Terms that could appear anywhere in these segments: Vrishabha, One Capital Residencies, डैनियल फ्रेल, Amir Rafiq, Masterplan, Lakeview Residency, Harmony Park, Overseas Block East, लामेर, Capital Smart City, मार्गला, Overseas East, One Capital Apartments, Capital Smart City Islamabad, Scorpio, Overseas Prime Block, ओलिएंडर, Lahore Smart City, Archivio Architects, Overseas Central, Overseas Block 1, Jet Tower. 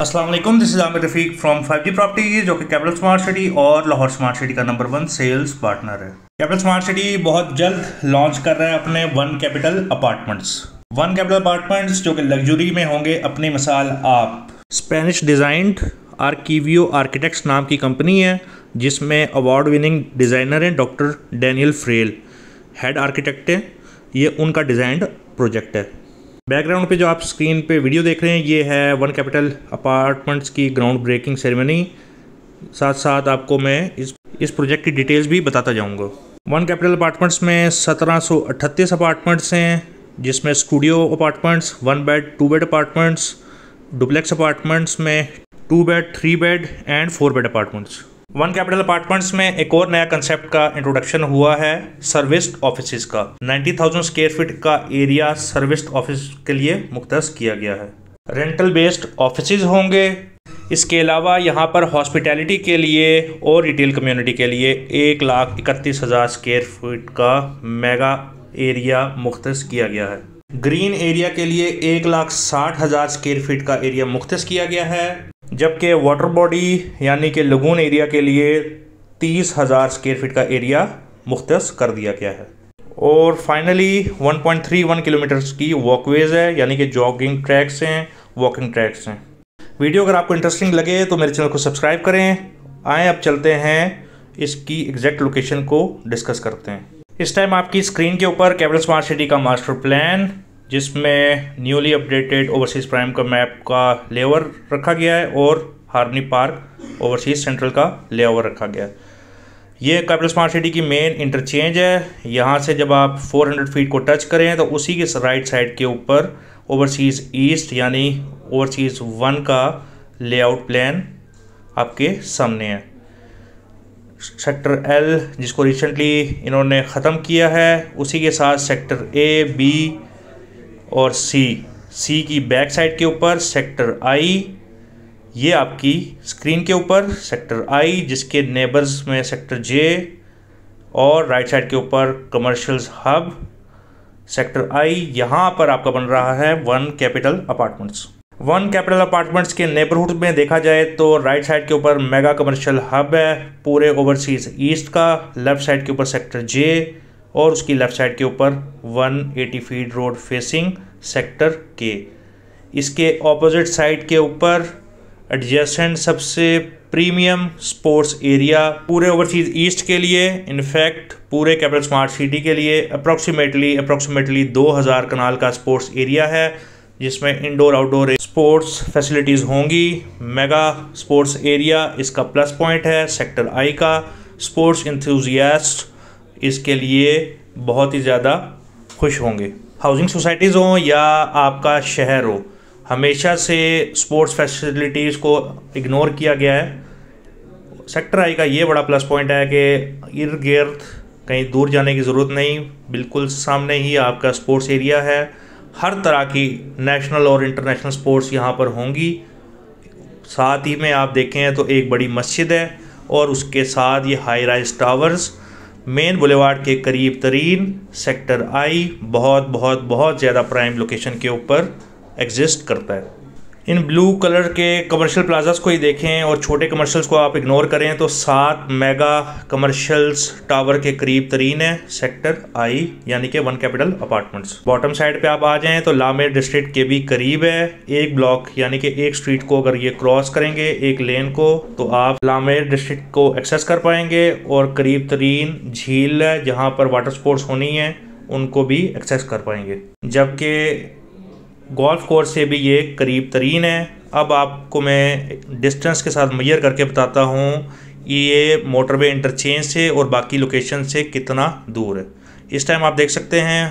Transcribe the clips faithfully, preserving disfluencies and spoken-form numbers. अस्सलाम वालेकुम, this is Aamir Rafiq from five D properties, जो कि कैपिटल स्मार्ट सिटी और लाहौर स्मार्ट सिटी का नंबर वन सेल्स पार्टनर है। कैपिटल स्मार्ट सिटी बहुत जल्द लॉन्च कर रहा है अपने one capital apartments. One capital apartments जो कि लग्जरी में होंगे, अपनी मिसाल आप। स्पेनिश डिजाइंड आर्किवियो आर्किटेक्ट्स नाम की कंपनी है, जिसमें अवार्ड विनिंग डिज़ाइनर हैं doctor डैनियल फ्रेल, head architect हैं। ये उनका डिज़ाइंड प्रोजेक्ट है। बैकग्राउंड पे जो आप स्क्रीन पे वीडियो देख रहे हैं, ये है वन कैपिटल अपार्टमेंट्स की ग्राउंड ब्रेकिंग सेरेमनी। साथ साथ आपको मैं इस इस प्रोजेक्ट की डिटेल्स भी बताता जाऊंगा। वन कैपिटल अपार्टमेंट्स में सत्रह सौ अट्ठतीस अपार्टमेंट्स हैं, जिसमें studio apartments, one bed two bed apartments, duplex apartments में two bed three bed and four bed apartments. One capital apartments में एक और नया कंसेप्ट का इंट्रोडक्शन हुआ है, सर्विस्ड ऑफिसेज का। नब्बे हज़ार स्क्वायर फीट का एरिया सर्विस्ड ऑफिस के लिए मुख्तस किया गया है। रेंटल बेस्ड ऑफिसेज होंगे। इसके अलावा यहाँ पर हॉस्पिटैलिटी के लिए और रिटेल कम्युनिटी के लिए एक लाख इकतीस हज़ार स्क्वायर फीट का मेगा एरिया मुख्तस किया गया है। ग्रीन एरिया के लिए एक लाख साठ हज़ार स्क्वायर फीट का एरिया मुख्तस किया गया है, जबकि वाटर बॉडी यानी कि लगून एरिया के लिए तीस हज़ार स्क्वायर फीट का एरिया मुख्तस कर दिया गया है। और finally one point three one kilometres की वॉकवेज है, यानी कि जॉगिंग ट्रैक्स हैं, वॉकिंग ट्रैक्स हैं। वीडियो अगर आपको इंटरेस्टिंग लगे तो मेरे चैनल को सब्सक्राइब करें। आए अब चलते हैं, इसकी एग्जैक्ट लोकेशन को डिस्कस करते हैं। इस टाइम आपकी स्क्रीन के ऊपर कैपिटल स्मार्ट सिटी का मास्टर प्लान, जिसमें न्यूली अपडेटेड ओवरसीज़ प्राइम का मैप का लेआउट रखा गया है और हार्मनी पार्क ओवरसीज़ सेंट्रल का लेआउट रखा गया है। ये कैपिटल स्मार्ट सिटी की मेन इंटरचेंज है। यहाँ से जब आप चार सौ फीट को टच करें तो उसी के राइट साइड के ऊपर ओवरसीज़ ईस्ट यानी ओवरसीज़ वन का लेआउट प्लान आपके सामने है। सेक्टर एल जिसको रिसेंटली इन्होंने ख़त्म किया है, उसी के साथ सेक्टर ए, बी और सी सी की बैक साइड के ऊपर सेक्टर आई, ये आपकी स्क्रीन के ऊपर सेक्टर आई, जिसके नेबर्स में सेक्टर जे, और राइट साइड के ऊपर कमर्शियल्स हब सेक्टर आई। यहाँ पर आपका बन रहा है one capital apartments. One capital apartments के नेबरहुड में देखा जाए तो राइट साइड के ऊपर मेगा कमर्शियल हब है पूरे ओवरसीज़ ईस्ट का, लेफ़्ट साइड के ऊपर सेक्टर जे और उसकी लेफ़्ट साइड के ऊपर एक सौ अस्सी फीट रोड फेसिंग सेक्टर के। इसके ऑपोजिट साइड के ऊपर एडजेसेंट सबसे प्रीमियम स्पोर्ट्स एरिया पूरे ओवरसीज़ ईस्ट के लिए, इनफैक्ट पूरे कैपिटल स्मार्ट सिटी के लिए अप्रॉक्सीमेटली अप्रॉक्सीमेटली दो हज़ार कनाल का स्पोर्ट्स एरिया है, जिसमें इंडोर आउटडोर स्पोर्ट्स फैसिलिटीज़ होंगी। मेगा स्पोर्ट्स एरिया इसका प्लस पॉइंट है सेक्टर आई का। स्पोर्ट्स इंथ्यूजियास्ट इसके लिए बहुत ही ज़्यादा खुश होंगे। हाउसिंग सोसाइटीज़ हों या आपका शहर हो, हमेशा से स्पोर्ट्स फैसिलिटीज़ को इग्नोर किया गया है। सेक्टर आई का ये बड़ा प्लस पॉइंट है कि इर्द गिर्द कहीं दूर जाने की ज़रूरत नहीं, बिल्कुल सामने ही आपका स्पोर्ट्स एरिया है। हर तरह की नेशनल और इंटरनेशनल स्पोर्ट्स यहाँ पर होंगी। साथ ही में आप देखें तो एक बड़ी मस्जिद है और उसके साथ ये high rise towers. Main boulevard के करीब तरीन सेक्टर आई बहुत बहुत बहुत ज़्यादा प्राइम लोकेशन के ऊपर एग्जिस्ट करता है। इन ब्लू कलर के कमर्शियल प्लाजास को ही देखें और छोटे कमर्शियल्स को आप इग्नोर करें तो सात मेगा कमर्शियल्स टावर के करीब तरीन है सेक्टर आई यानी कि one capital apartments. Bottom side पे आप आ जाएं तो लामेर डिस्ट्रिक्ट के भी करीब है। एक ब्लॉक यानी कि एक स्ट्रीट को अगर ये क्रॉस करेंगे, एक लेन को, तो आप लामेर डिस्ट्रिक्ट को एक्सेस कर पाएंगे और करीब तरीन झील है जहाँ पर वाटर स्पोर्ट्स होनी है, उनको भी एक्सेस कर पाएंगे। जबकि गोल्फ कोर्स से भी ये करीब तरीन है। अब आपको मैं डिस्टेंस के साथ मेजर करके बताता हूँ ये मोटरवे इंटरचेंज से और बाकी लोकेशन से कितना दूर है। इस टाइम आप देख सकते हैं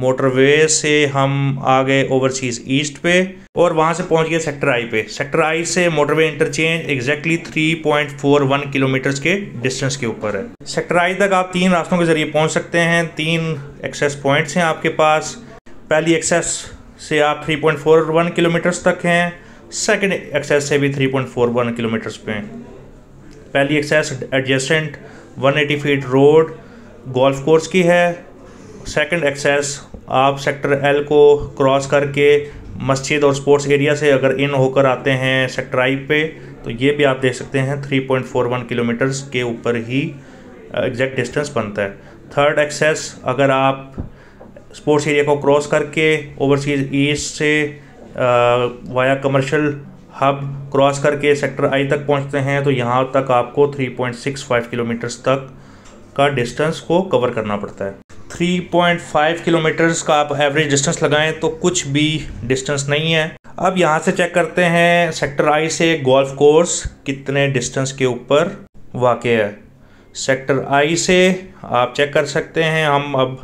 मोटरवे से हम आ गए ओवरसीज़ ईस्ट पे और वहाँ से पहुँच गए सेक्टर आई पे। सेक्टर आई से मोटरवे इंटरचेंज एग्जैक्टली तीन पॉइंट चार एक किलोमीटर्स के डिस्टेंस के ऊपर है। सेक्टर आई तक आप तीन रास्तों के ज़रिए पहुँच सकते हैं। तीन एक्सेस पॉइंट्स हैं आपके पास। पहली एक्सेस से आप तीन पॉइंट चार एक किलोमीटर्स तक हैं, सेकंड एक्सेस से भी तीन पॉइंट चार एक किलोमीटर्स पे हैं। पहली एक्सेस एडजेसेंट एक सौ अस्सी फीट रोड गोल्फ कोर्स की है। सेकंड एक्सेस आप सेक्टर एल को क्रॉस करके मस्जिद और स्पोर्ट्स एरिया से अगर इन होकर आते हैं सेक्टराई पे तो ये भी आप देख सकते हैं three point four one kilometres के ऊपर ही एग्जैक्ट डिस्टेंस बनता है। थर्ड एक्सेस अगर आप स्पोर्ट्स एरिया को क्रॉस करके ओवरसीज ईस्ट से वाया कमर्शियल हब क्रॉस करके सेक्टर आई तक पहुंचते हैं तो यहाँ तक आपको three point six five kilometres तक का डिस्टेंस को कवर करना पड़ता है। थ्री पॉइंट फाइव किलोमीटर्स का आप एवरेज डिस्टेंस लगाएं तो कुछ भी डिस्टेंस नहीं है। अब यहाँ से चेक करते हैं सेक्टर आई से गोल्फ कोर्स कितने डिस्टेंस के ऊपर वाक़ है। सेक्टर आई से आप चेक कर सकते हैं हम अब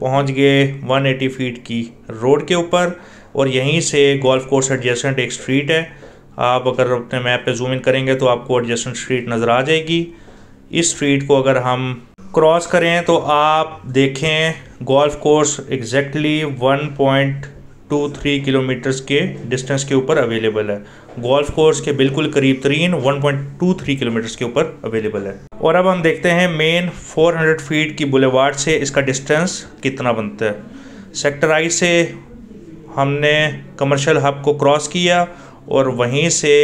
पहुँच गए वन एटी फीट की रोड के ऊपर और यहीं से गोल्फ कोर्स एडजेसेंट एक स्ट्रीट है। आप अगर अपने मैप पे जूम इन करेंगे तो आपको एडजेसेंट स्ट्रीट नज़र आ जाएगी। इस स्ट्रीट को अगर हम क्रॉस करें तो आप देखें golf course exactly one point two three kilometres के डिस्टेंस के ऊपर अवेलेबल है। गोल्फ कोर्स के बिल्कुल करीब तरीन one point two three kilometres के ऊपर अवेलेबल है। और अब हम देखते हैं मेन फोर हंड्रेड फीट की बुलेवार्ड से इसका डिस्टेंस कितना बनता है। सेक्टर आई से हमने कमर्शियल हब को क्रॉस किया और वहीं से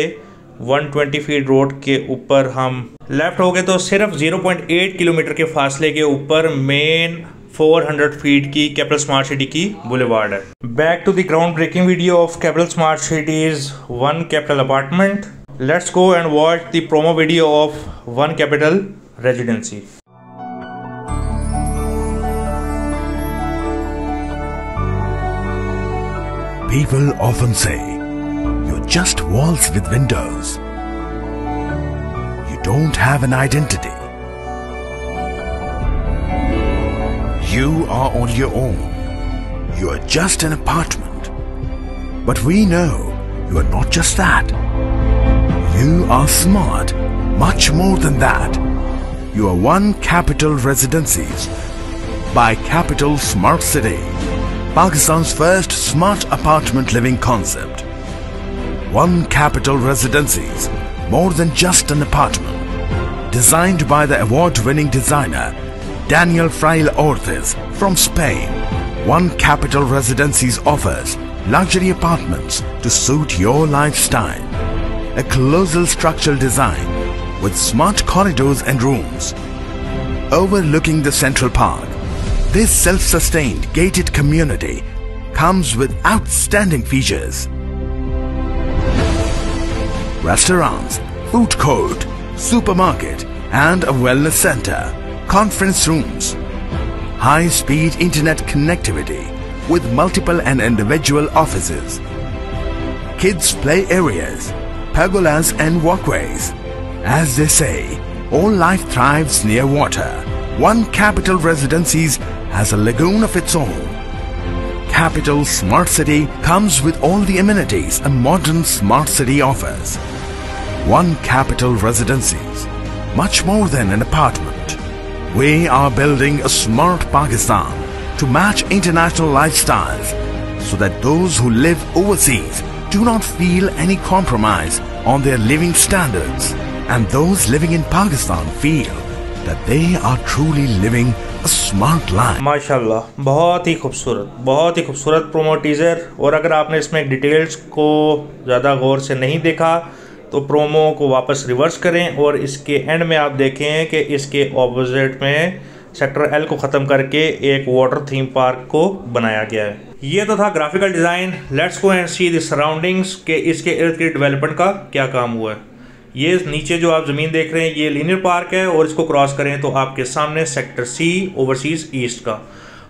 वन ट्वेंटी फीट रोड के ऊपर हम लेफ़्ट हो गए तो सिर्फ ज़ीरो पॉइंट एट किलोमीटर के फासले के ऊपर मेन फोर हंड्रेड फीट की कैपिटल स्मार्ट सिटी की बुलेवार्ड है। Back to the ground breaking video of capital smart cities one capital apartment. Let's go and watch the promo video of one capital residency. People often say, you're just walls with windows. You don't have an identity. You are on your own. You are just an apartment. But we know you are not just that. You are smart, much more than that. You are One Capital Residencies by Capital Smart City. Pakistan's first smart apartment living concept. One Capital Residencies, more than just an apartment. Designed by the award-winning designer Daniel Frail from Spain. One Capital Residencies offers luxury apartments to suit your lifestyle. A colossal structural design with smart corridors and rooms. Overlooking the Central Park, this self-sustained gated community comes with outstanding features. Restaurants, food court, supermarket and a wellness center, conference rooms, high-speed internet connectivity with multiple and individual offices, kids play areas, pergolas and walkways. As they say, all life thrives near water. One Capital Residencies has a lagoon of its own. Capital Smart City comes with all the amenities a modern smart city offers. One Capital Residencies, much more than an apartment. We are building a smart Pakistan to match international lifestyles so that those who live overseas do not feel any compromise on their living standards and those living in Pakistan feel that they are truly living a smart life. माशाल्लाह बहुत ही खूबसूरत बहुत ही खूबसूरत promo teaser. और अगर आपने इसमें details को ज़्यादा गौर से नहीं देखा तो प्रोमो को वापस रिवर्स करें और इसके एंड में आप देखें कि इसके ऑपोजिट में सेक्टर एल को ख़त्म करके एक वाटर थीम पार्क को बनाया गया है। ये तो था graphical design. Let's go and see the surroundings के इसके इर्द गिर्द डेवलपमेंट का क्या काम हुआ है। ये नीचे जो आप ज़मीन देख रहे हैं ये लीनियर पार्क है और इसको क्रॉस करें तो आपके सामने सेक्टर सी ओवरसीज ईस्ट का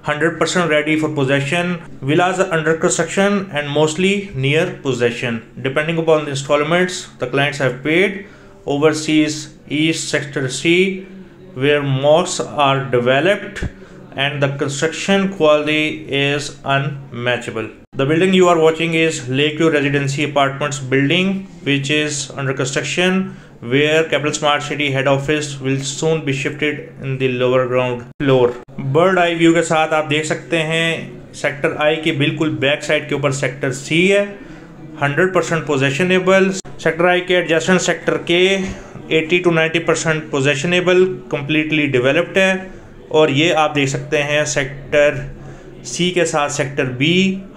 hundred percent ready for possession, villas under construction and mostly near possession depending upon the instalments the clients have paid. Overseas east sector C where malls are developed and the construction quality is unmatchable. The building you are watching is Lakeview Residency Apartments building which is under construction where Capital Smart City head office will soon be shifted in the lower ground floor. Bird eye view के साथ आप देख सकते हैं sector I के बिल्कुल back side के ऊपर सेक्टर सी है hundred percent possessionable. Sector I के एडजेसेंट सेक्टर के eighty two ninety percent possessionable completely developed है। और ये आप देख सकते हैं सेक्टर सी के साथ sector B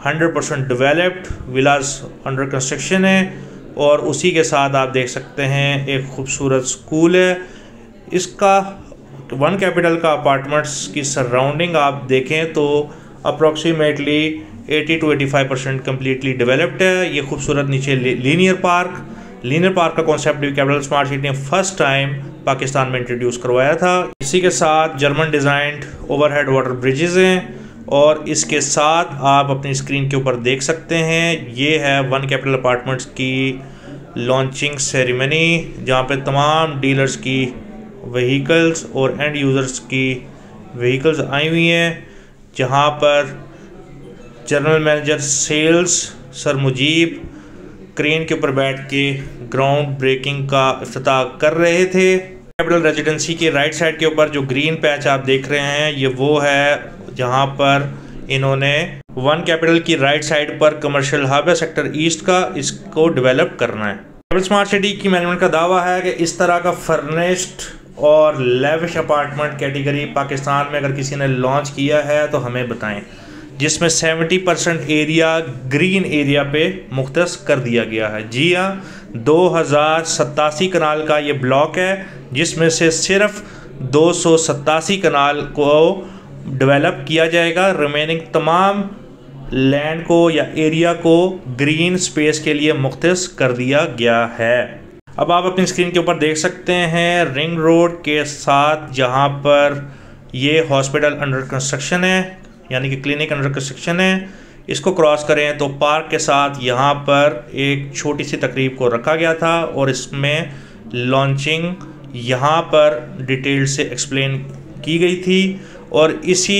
hundred percent developed villas under construction है, और उसी के साथ आप देख सकते हैं एक खूबसूरत स्कूल है। इसका वन कैपिटल का अपार्टमेंट्स की सराउंडिंग आप देखें तो approximately eighty two eighty five percent completely developed है। ये खूबसूरत नीचे लीनियर पार्क लीनियर पार्क का कॉन्सेप्ट भी कैपिटल स्मार्ट सिटी ने फर्स्ट टाइम पाकिस्तान में इंट्रोड्यूस करवाया था। इसी के साथ German designed overhead water bridges हैं, और इसके साथ आप अपनी स्क्रीन के ऊपर देख सकते हैं ये है वन कैपिटल अपार्टमेंट्स की लॉन्चिंग सेरेमनी, जहाँ पे तमाम डीलर्स की व्हीकल्स और एंड यूज़र्स की व्हीकल्स आई हुई हैं, जहाँ पर general manager sales sir Mujeeb crane के ऊपर बैठ के ग्राउंड ब्रेकिंग का इफ्तिताह कर रहे थे। कैपिटल रेजिडेंसी के राइट साइड के ऊपर जो ग्रीन पैच आप देख रहे हैं ये वो है जहाँ पर इन्होंने वन कैपिटल की राइट साइड पर कमर्शियल हब है सेक्टर ईस्ट का, इसको डेवलप करना है। कैपिटल स्मार्ट सिटी की मैनेजमेंट का दावा है कि इस तरह का फर्निश्ड और लेविश अपार्टमेंट कैटेगरी पाकिस्तान में अगर किसी ने लॉन्च किया है तो हमें बताएं, जिसमें सत्तर परसेंट एरिया ग्रीन एरिया पे मुख्तस कर दिया गया है। जी हाँ, दो हज़ार सतासी कनाल का ये ब्लॉक है, जिसमें से सिर्फ दो सौ सतासी कनाल को डेवलप किया जाएगा, रिमेनिंग तमाम लैंड को या एरिया को ग्रीन स्पेस के लिए मुख्तस कर दिया गया है। अब आप अपनी स्क्रीन के ऊपर देख सकते हैं रिंग रोड के साथ, जहाँ पर ये हॉस्पिटल अंडर कंस्ट्रक्शन है, यानी कि क्लिनिक अंडर कंस्ट्रक्शन है। इसको क्रॉस करें तो पार्क के साथ यहाँ पर एक छोटी सी तकरीब को रखा गया था, और इसमें लॉन्चिंग यहाँ पर डिटेल से एक्सप्लेन की गई थी, और इसी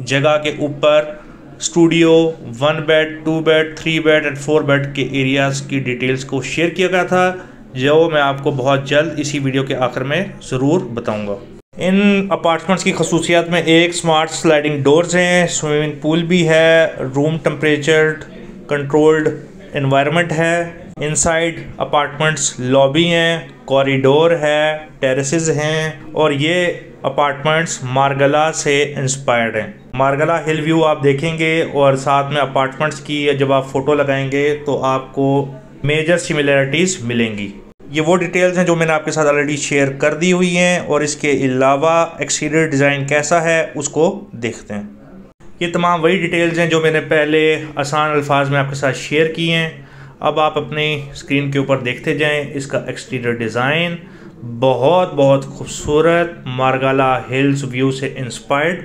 जगह के ऊपर studio, one bed, two bed, three bed and four bed के एरियाज़ की डिटेल्स को शेयर किया गया था, जो मैं आपको बहुत जल्द इसी वीडियो के आखिर में ज़रूर बताऊँगा। इन अपार्टमेंट्स की खसूसियात में एक स्मार्ट स्लाइडिंग डोर्स हैं, स्विमिंग पूल भी है, रूम टेम्परेचर कंट्रोल्ड एनवायरनमेंट है, इनसाइड अपार्टमेंट्स लॉबी हैं, कॉरिडोर है, टेरेसेस हैं, और ये अपार्टमेंट्स मार्गला से इंस्पायर्ड हैं। मार्गला हिल व्यू आप देखेंगे, और साथ में अपार्टमेंट्स की जब आप फ़ोटो लगाएंगे तो आपको मेजर सिमिलरिटीज़ मिलेंगी। ये वो डिटेल्स हैं जो मैंने आपके साथ ऑलरेडी शेयर कर दी हुई हैं, और इसके अलावा एक्सटीरियर डिज़ाइन कैसा है उसको देखते हैं। ये तमाम वही डिटेल्स हैं जो मैंने पहले आसान अल्फाज में आपके साथ शेयर किए हैं। अब आप अपनी स्क्रीन के ऊपर देखते जाएं इसका एक्सटीरियर डिज़ाइन बहुत बहुत खूबसूरत मार्गला हिल्स व्यू से इंस्पायर्ड।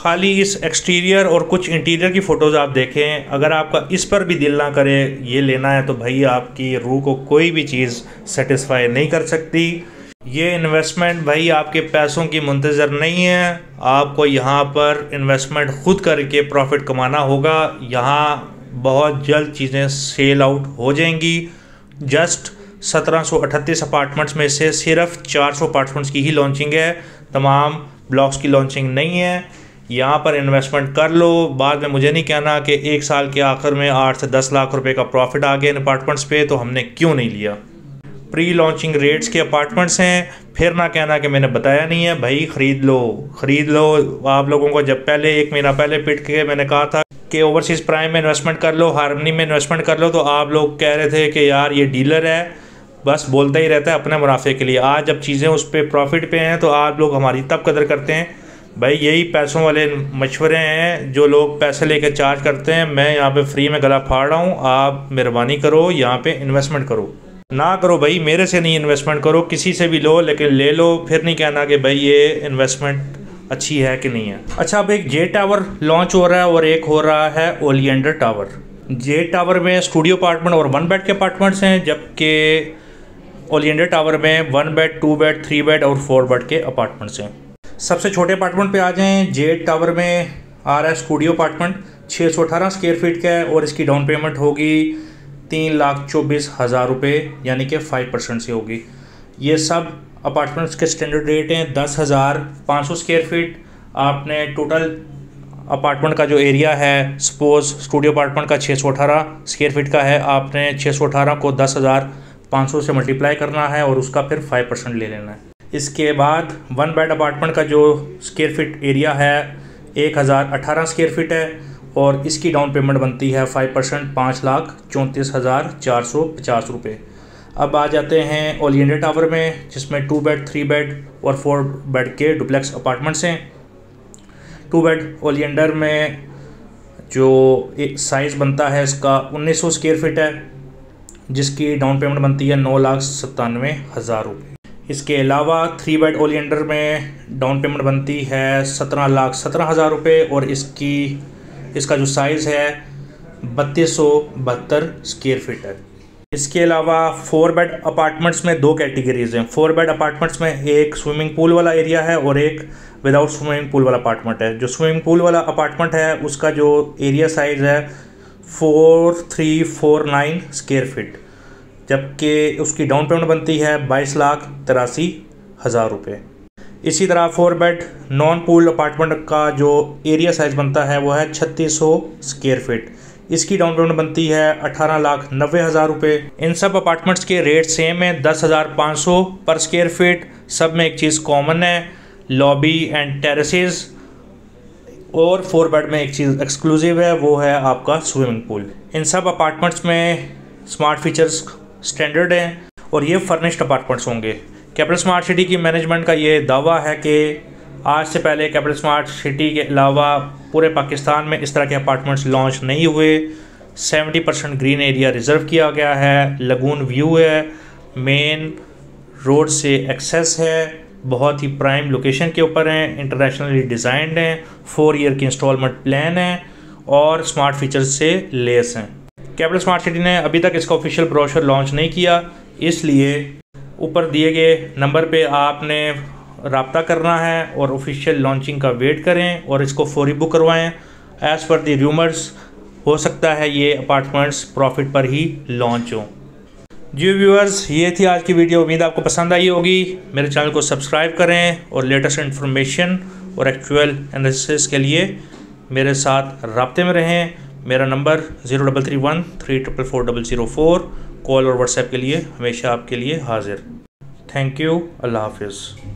खाली इस एक्सटीरियर और कुछ इंटीरियर की फ़ोटोज़ आप देखें, अगर आपका इस पर भी दिल ना करे ये लेना है तो भाई आपकी रूह को कोई भी चीज़ सेटिस्फाई नहीं कर सकती। ये इन्वेस्टमेंट भाई आपके पैसों की मुंतज़र नहीं है, आपको यहाँ पर इन्वेस्टमेंट खुद करके प्रॉफिट कमाना होगा। यहाँ बहुत जल्द चीज़ें सेल आउट हो जाएंगी। जस्ट सत्रह सौ अठतीस अपार्टमेंट्स में से सिर्फ चार सौ अपार्टमेंट्स की ही लॉन्चिंग है, तमाम ब्लॉक्स की लॉन्चिंग नहीं है। यहाँ पर इन्वेस्टमेंट कर लो, बाद में मुझे नहीं कहना कि एक साल के आखिर में आठ से दस लाख रुपए का प्रॉफिट आ गया इन अपार्टमेंट्स पे तो हमने क्यों नहीं लिया। प्री लॉन्चिंग रेट्स के अपार्टमेंट्स हैं, फिर ना कहना कि मैंने बताया नहीं है। भाई ख़रीद लो ख़रीद लो आप लोगों को जब पहले एक महीना पहले पिट के मैंने कहा था कि ओवरसीज़ प्राइम में इन्वेस्टमेंट कर लो, हार्मनी में इन्वेस्टमेंट कर लो, तो आप लोग कह रहे थे कि यार ये डीलर है बस बोलता ही रहता है अपने मुनाफे के लिए। आज जब चीज़ें उस पर प्रॉफिट पे हैं तो आप लोग हमारी तब कदर करते हैं। भाई यही पैसों वाले मशवरे हैं जो लोग पैसे लेके चार्ज करते हैं। मैं यहाँ पे फ्री में गला फाड़ रहा हूँ, आप मेहरबानी करो यहाँ पे इन्वेस्टमेंट करो ना करो। भाई मेरे से नहीं इन्वेस्टमेंट करो, किसी से भी लो लेकिन ले लो, फिर नहीं कहना कि भाई ये इन्वेस्टमेंट अच्छी है कि नहीं है। अच्छा, अब एक जेट टावर लॉन्च हो रहा है और एक हो रहा है ओलिएंडर टावर। जेट टावर में स्टूडियो अपार्टमेंट और वन बेड के अपार्टमेंट्स हैं, जबकि ओलिएंडर टावर में one bed, two bed, three bed और फोर बेड के अपार्टमेंट्स हैं। सबसे छोटे अपार्टमेंट पे आ जाएं, जेट टावर में आ रहा है स्टूडियो अपार्टमेंट छह सौ अठारह स्क्वायर फीट का है, और इसकी डाउन पेमेंट होगी तीन लाख चौबीस हज़ार रुपये, यानी कि पाँच परसेंट से होगी। ये सब अपार्टमेंट्स के स्टैंडर्ड रेट हैं दस हज़ार पाँच सौ स्क्वायर फीट। आपने टोटल अपार्टमेंट का जो एरिया है, सपोज स्टूडियो अपार्टमेंट का छह सौ अठारह स्क्वायर फीट का है, आपने छह सौ अठारह को दस हज़ार पाँच सौ से मल्टीप्लाई करना है और उसका फिर फाइव परसेंट ले लेना है। इसके बाद वन बेड अपार्टमेंट का जो स्क्वायर फीट एरिया है एक हज़ार अठारह स्क्वायर फीट है, और इसकी डाउन पेमेंट बनती है फाइव परसेंट पाँच लाख चौंतीस हज़ार चार सौ पचास रुपये। अब आ जाते हैं ओलिएंडर टावर में, जिसमें टू बेड, थ्री बेड और फोर बेड के डुप्लेक्स अपार्टमेंट्स हैं। टू बेड ओलिएंडर में जो एक साइज़ बनता है इसका उन्नीस सौ स्क्वेयर फिट है, जिसकी डाउन पेमेंट बनती है नौ लाख सत्तानवे हज़ार रुपये। इसके अलावा थ्री बेड ओलिएंडर में डाउन पेमेंट बनती है सत्रह लाख सत्रह हज़ार रुपये और इसकी इसका जो साइज़ है बत्तीस सौ बहत्तर स्क्वेयर फिट है। इसके अलावा फोर बेड अपार्टमेंट्स में दो कैटेगरीज़ हैं। फोर बेड अपार्टमेंट्स में एक स्विमिंग पूल वाला एरिया है और एक विदाउट स्विमिंग पूल वाला अपार्टमेंट है। जो स्विमिंग पूल वाला अपार्टमेंट है उसका जो एरिया साइज़ है four three four nine square feet, जबकि उसकी डाउन पेमेंट बनती है बाईस लाख तिरासी हज़ार रुपये। इसी तरह four bed non pool apartment का जो एरिया साइज़ बनता है वो है छत्तीस सौ स्क्वेयर फिट, इसकी डाउन पेमेंट बनती है अठारह लाख नब्बे हज़ार रुपये। इन सब अपार्टमेंट्स के रेट सेम है दस हज़ार पाँच सौ पर स्क्वेयर फिट। सब में एक चीज़ कॉमन है, लॉबी एंड टेरेसेस, और फोर बेड में एक चीज़ एक्सक्लूसिव है, वो है आपका स्विमिंग पूल। इन सब अपार्टमेंट्स में स्मार्ट फीचर्स स्टैंडर्ड हैं और ये फर्निश्ड अपार्टमेंट्स होंगे। कैपिटल स्मार्ट सिटी की मैनेजमेंट का ये दावा है कि आज से पहले कैपिटल स्मार्ट सिटी के अलावा पूरे पाकिस्तान में इस तरह के अपार्टमेंट्स लॉन्च नहीं हुए। सत्तर परसेंट ग्रीन एरिया रिज़र्व किया गया है, लगून व्यू है, मेन रोड से एक्सेस है, बहुत ही प्राइम लोकेशन के ऊपर हैं, इंटरनेशनली डिज़ाइंड हैं, फोर ईयर की इंस्टॉलमेंट प्लान है और स्मार्ट फीचर्स से लेस हैं। कैपिटल स्मार्ट सिटी ने अभी तक इसका ऑफिशियल ब्रोशर लॉन्च नहीं किया, इसलिए ऊपर दिए गए नंबर पे आपने रब्ता करना है और ऑफिशियल लॉन्चिंग का वेट करें और इसको फौरी बुक करवाएं। एज़ पर दी रूमर्स हो सकता है ये अपार्टमेंट्स प्रॉफिट पर ही लॉन्च हों। जी व्यूअर्स, ये थी आज की वीडियो, उम्मीद आपको पसंद आई होगी। मेरे चैनल को सब्सक्राइब करें और लेटेस्ट इन्फॉर्मेशन और एक्चुअल एनालिसिस के लिए मेरे साथ रब्ते में रहें। मेरा number zero double three one three triple four double zero four, call और व्हाट्सएप के लिए हमेशा आपके लिए हाजिर। थैंक यू, अल्लाह हाफिज़।